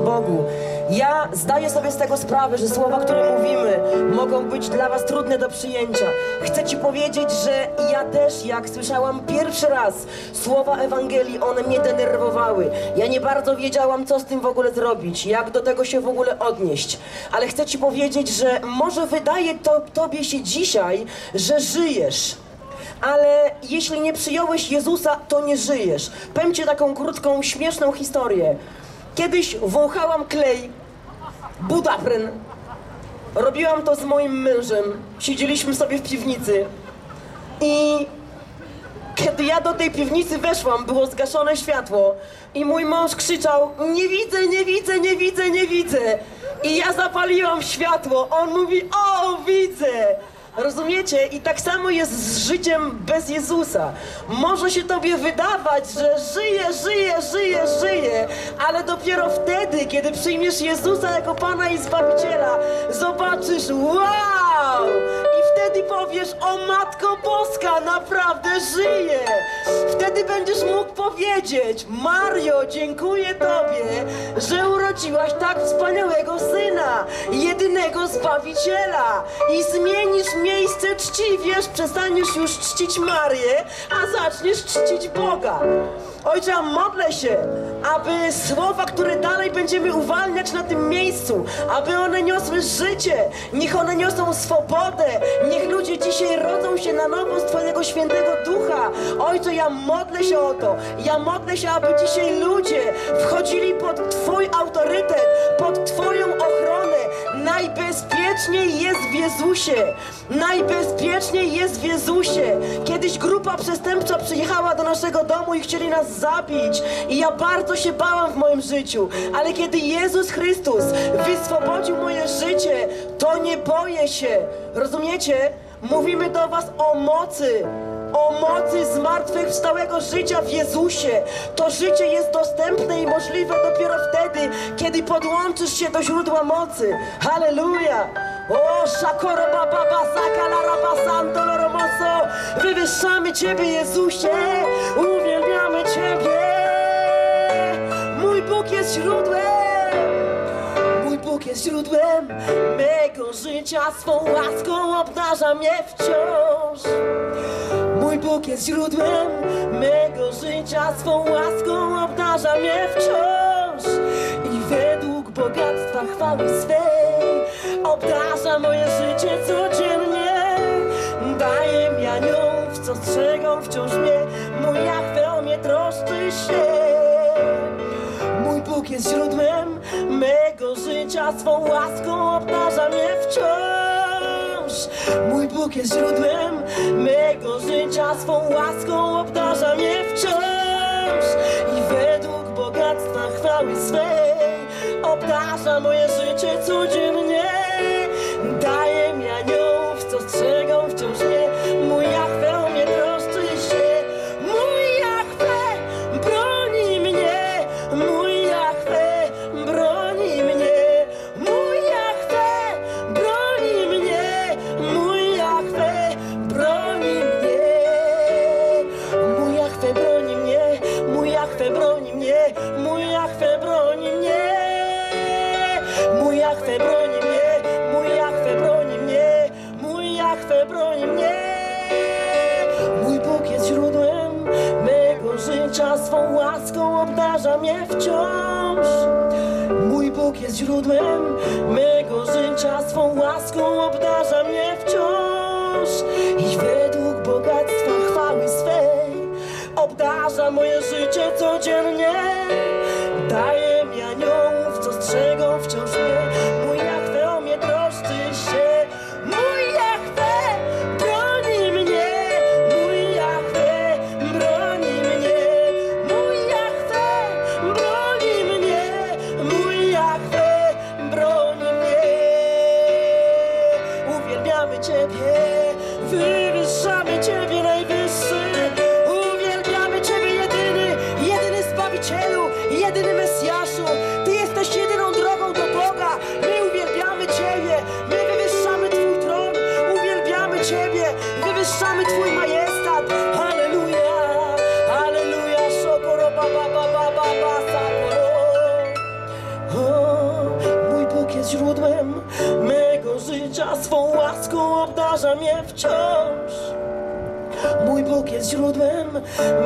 Bogu. Ja zdaję sobie z tego sprawę, że słowa, które mówimy, mogą być dla was trudne do przyjęcia. Chcę ci powiedzieć, że ja też, jak słyszałam pierwszy raz słowa Ewangelii, one mnie denerwowały. Ja nie bardzo wiedziałam, co z tym w ogóle zrobić, jak do tego się w ogóle odnieść. Ale chcę ci powiedzieć, że może wydaje to tobie się dzisiaj, że żyjesz. Ale jeśli nie przyjąłeś Jezusa, to nie żyjesz. Powiem ci taką krótką, śmieszną historię. Kiedyś wąchałam klej Budafren. Robiłam to z moim mężem. Siedzieliśmy sobie w piwnicy. I kiedy ja do tej piwnicy weszłam, było zgaszone światło. I mój mąż krzyczał: nie widzę, nie widzę, nie widzę, nie widzę. I ja zapaliłam światło. On mówi: o, widzę. Rozumiecie? I tak samo jest z życiem bez Jezusa. Może się tobie wydawać, że żyję, ale dopiero wtedy, kiedy przyjmiesz Jezusa jako Pana i Zbawiciela, zobaczysz: wow! I wtedy powiesz: o Matko Boska, naprawdę żyję! Wtedy będziesz mógł powiedzieć: Mario, dziękuję tobie, że urodziłaś tak wspaniałego syna, jedynego Zbawiciela, i zmienisz miejsce czci, wiesz, przestaniesz już czcić Marię, a zaczniesz czcić Boga. Ojcze, ja modlę się, aby słowa, które dalej będziemy uwalniać na tym miejscu, aby one niosły życie, niech one niosą swobodę, niech ludzie dzisiaj rodzą się na nowo z Twojego Świętego Ducha. Ojcze, ja modlę się o to, ja modlę się, aby dzisiaj ludzie wchodzili pod Twój autorytet, pod Twoją ochronę. Najbezpieczniej jest w Jezusie. Najbezpieczniej jest w Jezusie. Kiedyś grupa przestępcza przyjechała do naszego domu i chcieli nas zabić. I ja bardzo się bałam w moim życiu. Ale kiedy Jezus Chrystus wyswobodził moje życie, to nie boję się. Rozumiecie? Mówimy do was o mocy. O mocy zmartwychwstałego życia w Jezusie. To życie jest dostępne i możliwe dopiero wtedy, kiedy podłączysz się do źródła mocy. Halleluja! O, szakoro bababa, sakalaraba, santoloromoso. Wywyższamy Ciebie, Jezusie, uwielbiamy Ciebie. Mój Bóg jest źródłem. Mój Bóg jest źródłem mego życia. Swą łaską obdarza mnie wciąż. Mój Bóg jest źródłem mego życia, swą łaską obdarza mnie wciąż. I według bogactwa chwały swej obdarza moje życie codziennie. Daje mi anioł, w co strzegą wciąż mnie, mój Jahwe o mnie troszczy się. Mój Bóg jest źródłem mego życia, swą łaską obdarza mnie wciąż. Mój Bóg jest źródłem mego życia, swą łaską obdarza mnie wciąż. I według bogactwa chwały swej obdarza moje życie codziennie. Daje mi aniołów, co strzegą wciąż mnie, mój Jahwe o mnie troszczy się. Mój Jahwe broni mnie, mój Jahwe broni mnie. Mój Jahwe broni mnie, mój Jahwe broni mnie, mój Jahwe broni mnie, mój Jahwe broni mnie. Mój Bóg jest źródłem mego życia, swą łaską obdarza mnie wciąż. Mój Bóg jest źródłem mego życia, swą łaską obdarza mnie wciąż. I według bogactwa chwały swej obdarza moje życie codziennie. Daje mi aniołów, co strzegą wciąż mnie, mój Jahwe o mnie troszczy się. Mój Jahwe broni mnie, mój Jahwe broni mnie, mój Jahwe broni mnie, mój Jahwe broni mnie. Uwielbiamy Ciebie, wywyższamy Ciebie, Najwyższy. Jedyny Mesjaszu, Ty jesteś jedyną drogą do Boga. jest źródłem mego życia, swą łaską obdarza mnie wciąż. Mój Bóg jest źródłem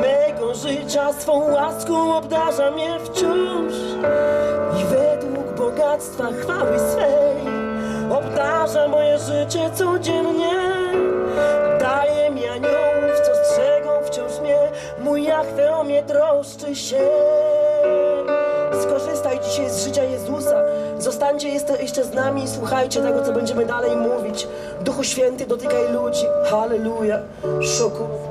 mego życia, swą łaską obdarza mnie wciąż. I według bogactwa chwały swej obdarza moje życie codziennie. Daje mi aniołów, co strzegą wciąż mnie, mój Jahwe o mnie troszczy się. Skorzystaj dzisiaj z życia Jezusa. Zostańcie jeszcze z nami i słuchajcie tego, co będziemy dalej mówić. Duchu Święty, dotykaj ludzi. Halleluja. Szuku.